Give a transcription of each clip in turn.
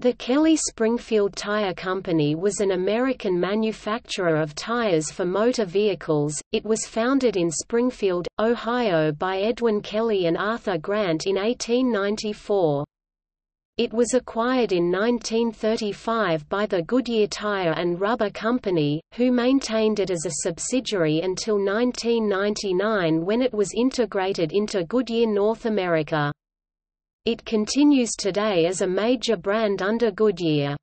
The Kelly Springfield Tire Company was an American manufacturer of tires for motor vehicles. It was founded in Springfield, Ohio by Edwin Kelly and Arthur Grant in 1894. It was acquired in 1935 by the Goodyear Tire and Rubber Company, who maintained it as a subsidiary until 1999 when it was integrated into Goodyear North America. It continues today as a major brand under Goodyear.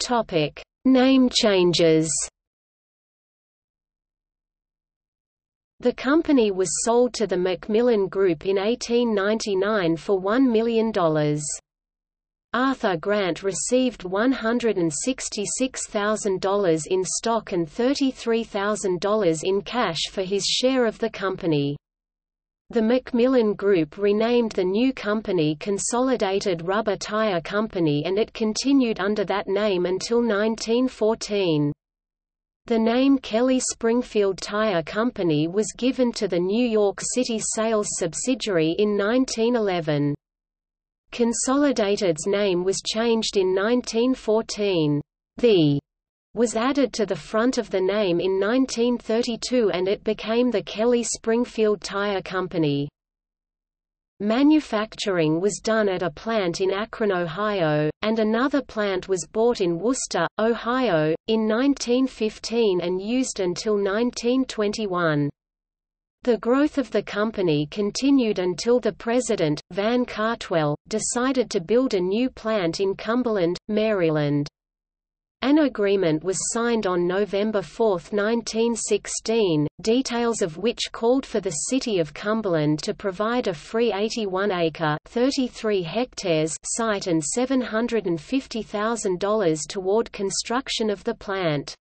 Topic: Name changes. The company was sold to the Macmillan Group in 1899 for $1 million. Arthur Grant received $166,000 in stock and $33,000 in cash for his share of the company. The Macmillan Group renamed the new company Consolidated Rubber Tire Company, and it continued under that name until 1914. The name Kelly Springfield Tire Company was given to the New York City sales subsidiary in 1911. Consolidated's name was changed in 1914. The was added to the front of the name in 1932 and it became the Kelly Springfield Tire Company. Manufacturing was done at a plant in Akron, Ohio, and another plant was bought in Worcester, Ohio, in 1915 and used until 1921. The growth of the company continued until the president, Van Cartwell, decided to build a new plant in Cumberland, Maryland. An agreement was signed on November 4, 1916, details of which called for the city of Cumberland to provide a free 81-acre (33 hectares) site and $750,000 toward construction of the plant.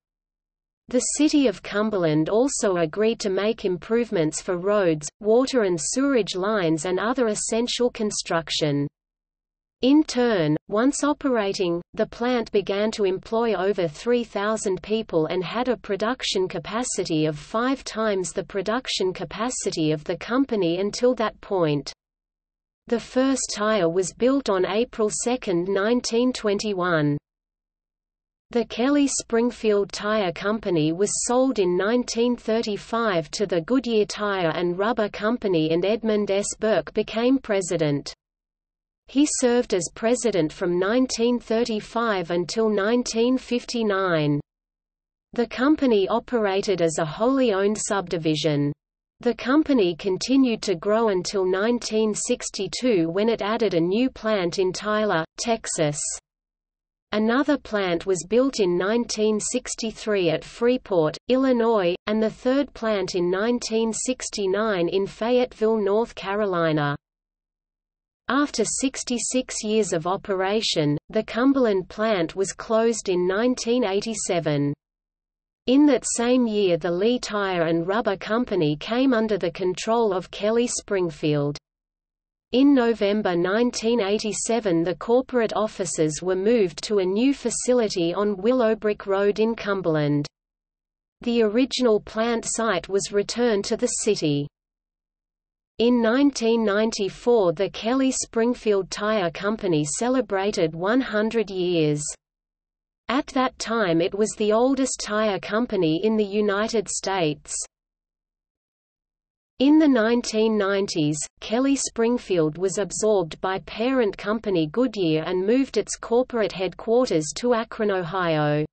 The city of Cumberland also agreed to make improvements for roads, water and sewerage lines and other essential construction. In turn, once operating, the plant began to employ over 3,000 people and had a production capacity of 5 times the production capacity of the company until that point. The first tire was built on April 2, 1921. The Kelly Springfield Tire Company was sold in 1935 to the Goodyear Tire and Rubber Company, and Edmund S. Burke became president. He served as president from 1935 until 1959. The company operated as a wholly owned subdivision. The company continued to grow until 1962 when it added a new plant in Tyler, Texas. Another plant was built in 1963 at Freeport, Illinois, and the third plant in 1969 in Fayetteville, North Carolina. After 66 years of operation, the Cumberland plant was closed in 1987. In that same year, the Lee Tire and Rubber Company came under the control of Kelly Springfield. In November 1987 the corporate offices were moved to a new facility on Willowbrick Road in Cumberland. The original plant site was returned to the city. In 1994 the Kelly Springfield Tire Company celebrated 100 years. At that time it was the oldest tire company in the United States. In the 1990s, Kelly Springfield was absorbed by parent company Goodyear and moved its corporate headquarters to Akron, Ohio.